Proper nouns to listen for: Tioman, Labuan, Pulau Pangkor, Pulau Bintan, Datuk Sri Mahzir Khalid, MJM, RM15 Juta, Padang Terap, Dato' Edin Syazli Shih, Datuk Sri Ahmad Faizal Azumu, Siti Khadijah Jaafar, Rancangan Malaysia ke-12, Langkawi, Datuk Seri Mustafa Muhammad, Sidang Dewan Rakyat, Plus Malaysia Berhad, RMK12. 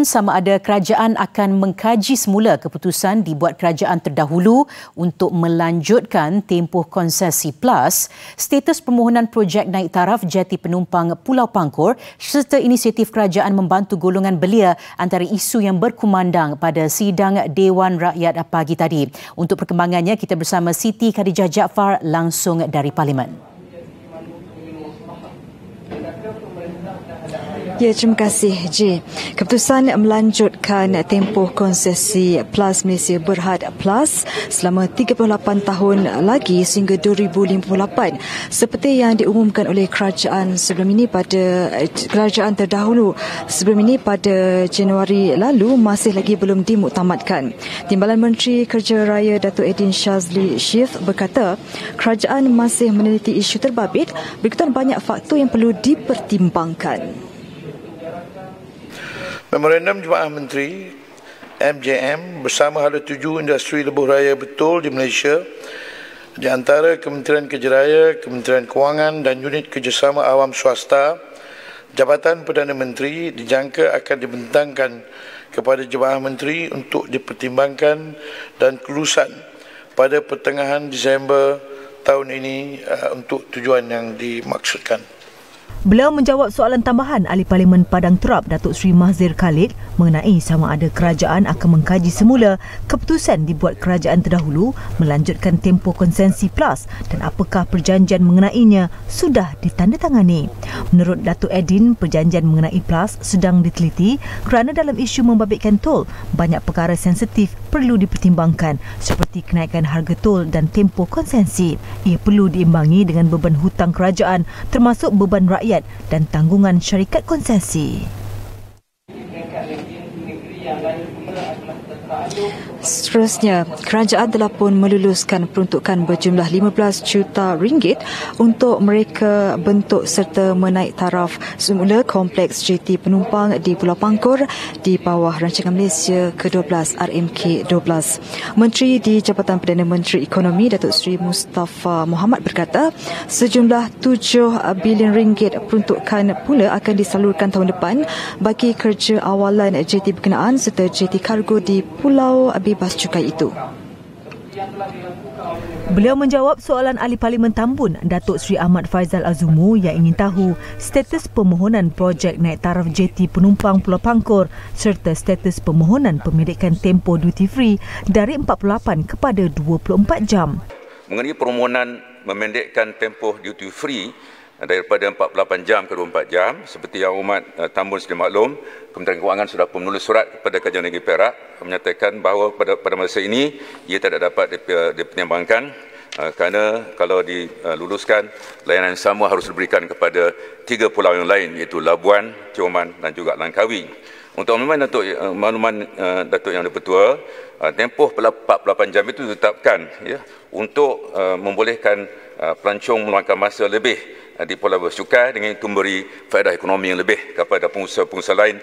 Berhad, sama ada kerajaan akan mengkaji semula keputusan dibuat kerajaan terdahulu untuk melanjutkan tempoh konsesi Plus, status permohonan projek naik taraf jati penumpang Pulau Pangkor serta inisiatif kerajaan membantu golongan belia antara isu yang berkumandang pada sidang Dewan Rakyat pagi tadi. Untuk perkembangannya, kita bersama Siti Khadijah Jaafar langsung dari Parlimen. Ya, terima kasih, J. Keputusan melanjutkan tempoh konsesi Plus Malaysia Berhad Plus selama 38 tahun lagi sehingga 2058 seperti yang diumumkan oleh kerajaan sebelum ini pada kerajaan terdahulu sebelum ini pada Januari lalu masih lagi belum dimuktamadkan. Timbalan Menteri Kerja Raya Dato' Edin Syazli Shih berkata kerajaan masih meneliti isu terbabit berkaitan banyak faktor yang perlu dipertimbangkan. Memorandum Jemaah Menteri MJM bersama hala tuju industri lebuh raya betul di Malaysia di antara Kementerian Kerjaraya, Kementerian Kewangan dan Unit Kerjasama Awam Swasta Jabatan Perdana Menteri dijangka akan dibentangkan kepada Jemaah Menteri untuk dipertimbangkan dan kelulusan pada pertengahan Disember tahun ini untuk tujuan yang dimaksudkan. Beliau menjawab soalan tambahan Ahli Parlimen Padang Terap Datuk Sri Mahzir Khalid mengenai sama ada kerajaan akan mengkaji semula keputusan dibuat kerajaan terdahulu melanjutkan tempoh konsensi Plus dan apakah perjanjian mengenainya sudah ditandatangani. Menurut Datuk Edin, perjanjian mengenai Plus sedang diteliti kerana dalam isu membabitkan tol, banyak perkara sensitif perlu dipertimbangkan seperti kenaikan harga tol dan tempoh konsensi. Ia perlu diimbangi dengan beban hutang kerajaan termasuk beban rakyat dan tanggungan syarikat konsesi. Seterusnya, kerajaan telah pun meluluskan peruntukan berjumlah RM15 juta untuk mereka bentuk serta menaik taraf semula kompleks JT penumpang di Pulau Pangkor di bawah Rancangan Malaysia ke-12 RMK12. Menteri di Jabatan Perdana Menteri Ekonomi Datuk Seri Mustafa Muhammad berkata sejumlah RM7 bilion peruntukan pula akan disalurkan tahun depan bagi kerja awalan JT berkenaan serta JT kargo di Pulau Bintan bebas cukai itu. Beliau menjawab soalan Ahli Parlimen Tambun Datuk Sri Ahmad Faizal Azumu yang ingin tahu status permohonan projek naik taraf JT penumpang Pulau Pangkor serta status permohonan pemilikan tempoh duty free dari 48 kepada 24 jam. Mengenai permohonan memendekkan tempoh duty free daripada 48 jam ke 24 jam, seperti yang umat Tambun sedia maklum, Kementerian Kewangan sudah pun menulis surat kepada Kajian Negeri Perak menyatakan bahawa pada masa ini ia tidak dapat dipertimbangkan kerana kalau diluluskan layanan yang sama harus diberikan kepada tiga pulau yang lain iaitu Labuan, Tioman dan juga Langkawi. Untuk makluman Datuk Yang Dipertua, tempoh 48 jam itu ditetapkan ya, untuk membolehkan pelancong meluangkan masa lebih di Pulau Bersukai dengan itu memberi faedah ekonomi yang lebih kepada pengusaha-pengusaha lain